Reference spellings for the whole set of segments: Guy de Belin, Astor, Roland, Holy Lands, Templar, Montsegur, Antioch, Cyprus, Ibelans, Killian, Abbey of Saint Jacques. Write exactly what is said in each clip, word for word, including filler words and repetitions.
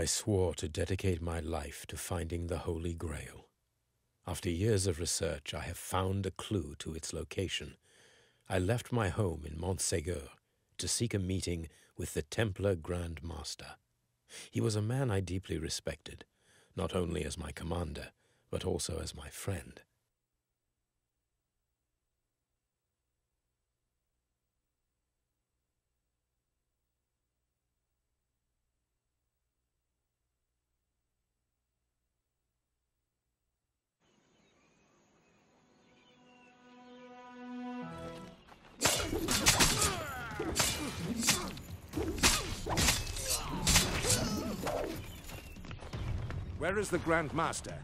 I swore to dedicate my life to finding the Holy Grail. After years of research, I have found a clue to its location. I left my home in Montsegur to seek a meeting with the Templar Grand Master. He was a man I deeply respected, not only as my commander, but also as my friend. Where is the Grand Master?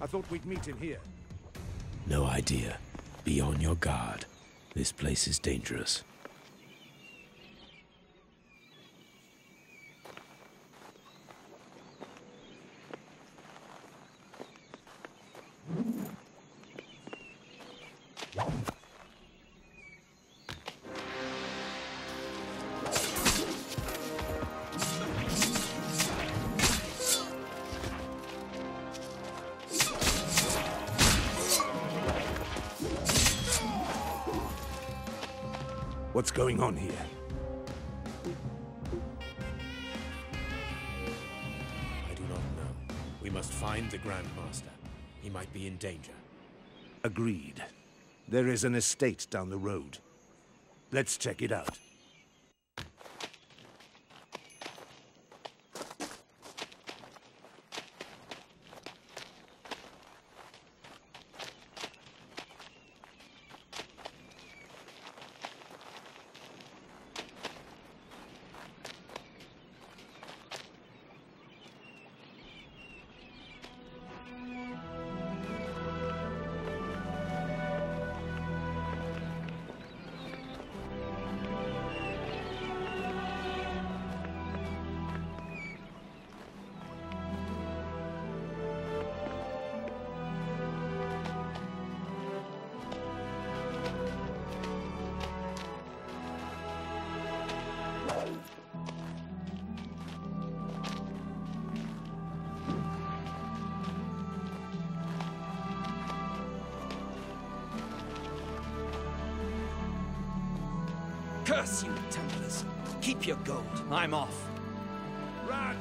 I thought we'd meet him here. No idea. Be on your guard. This place is dangerous. What's going on here? I do not know. We must find the Grand Master. He might be in danger. Agreed. There is an estate down the road. Let's check it out. Curse you, Templars. Keep your gold. I'm off. Run!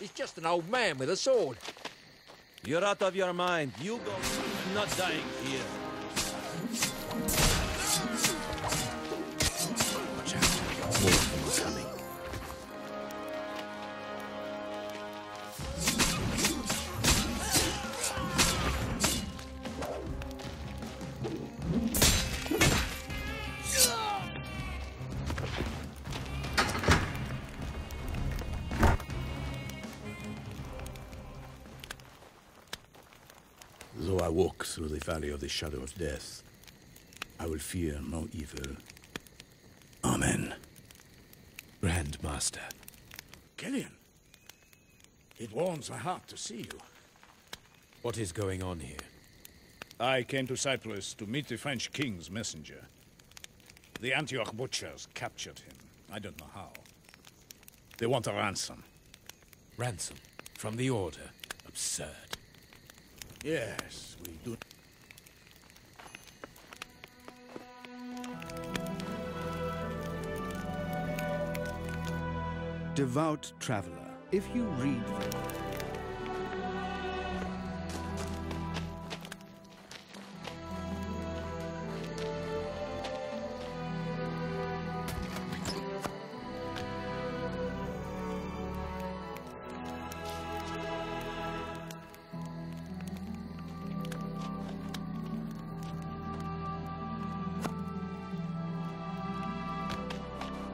He's just an old man with a sword. You're out of your mind. You go. I'm not dying here. Watch out. Wolf is coming. Though I walk through the valley of the shadow of death, I will fear no evil. Amen. Grand Master. Killian, it warms my heart to see you. What is going on here? I came to Cyprus to meet the French king's messenger. The Antioch butchers captured him. I don't know how. They want a ransom. Ransom? From the Order? Absurd. Yes, we do. Devout traveler, if you read them.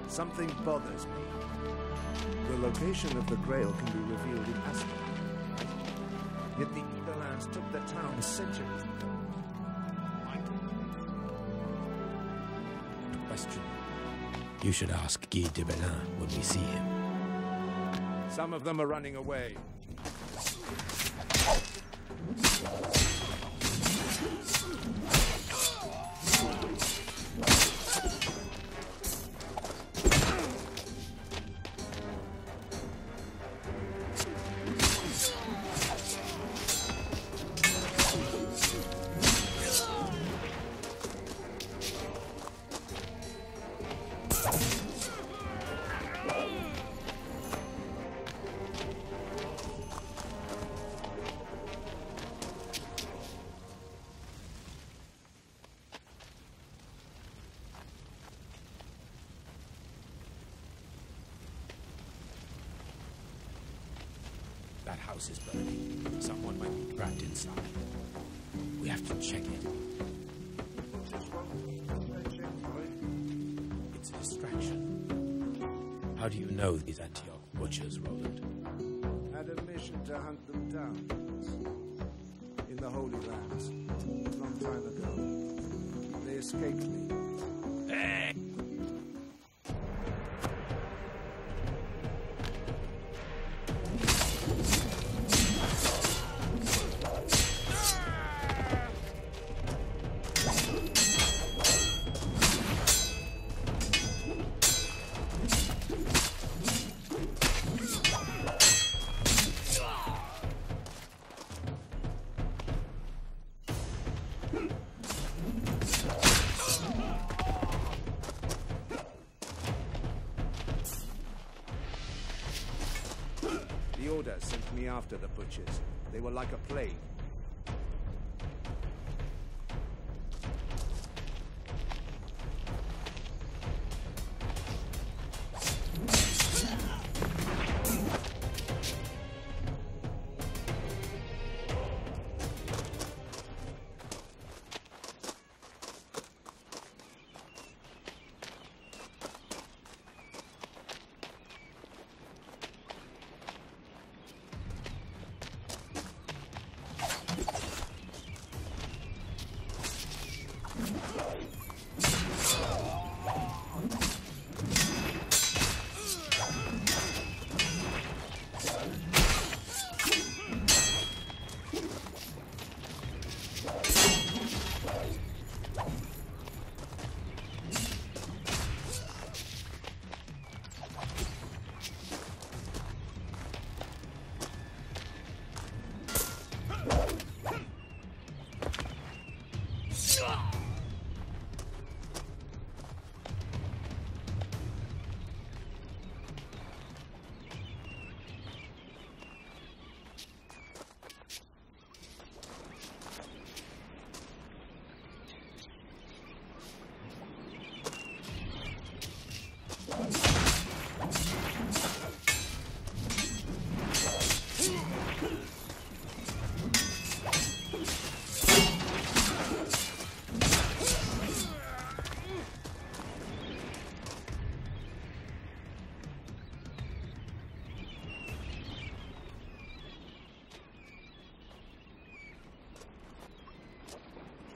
Something bothers me. The location of the Grail can be revealed in Astor. Yet the Ibelans took the town centuries ago. Question. You should ask Guy de Belin when we see him. Some of them are running away. That house is burning. Someone might be trapped inside. We have to check it. It's a distraction. How do you know these Antioch butchers, Roland? Had a mission to hunt them down. In the Holy Lands. A long time ago. They escaped me. Hey! The order sent me after the butchers. They were like a plague.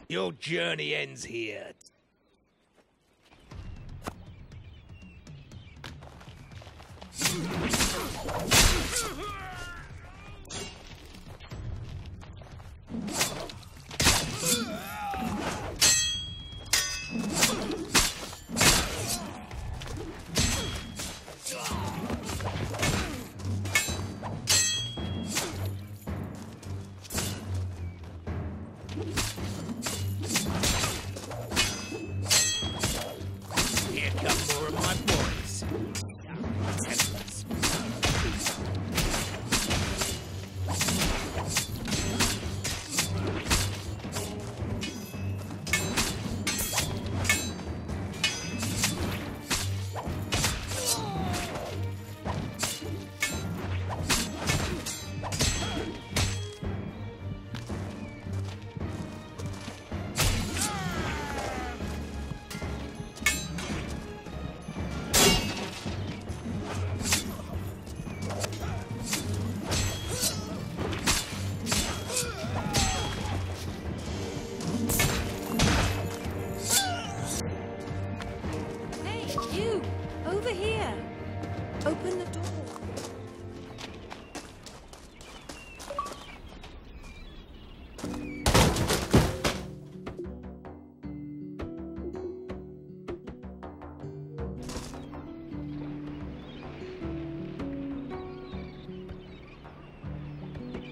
Your journey ends here. Come for my boys. Templars. You! Over here! Open the door.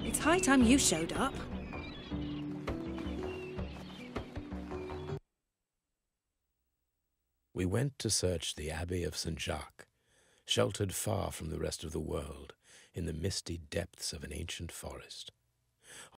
It's high time you showed up. We went to search the Abbey of Saint Jacques, sheltered far from the rest of the world in the misty depths of an ancient forest.